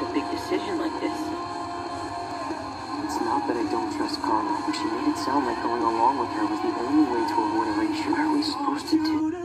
such a big decision like this. It's not that I don't trust Carla, but she made it sound like going along with her was the only way to avoid erasure. What are we supposed to do?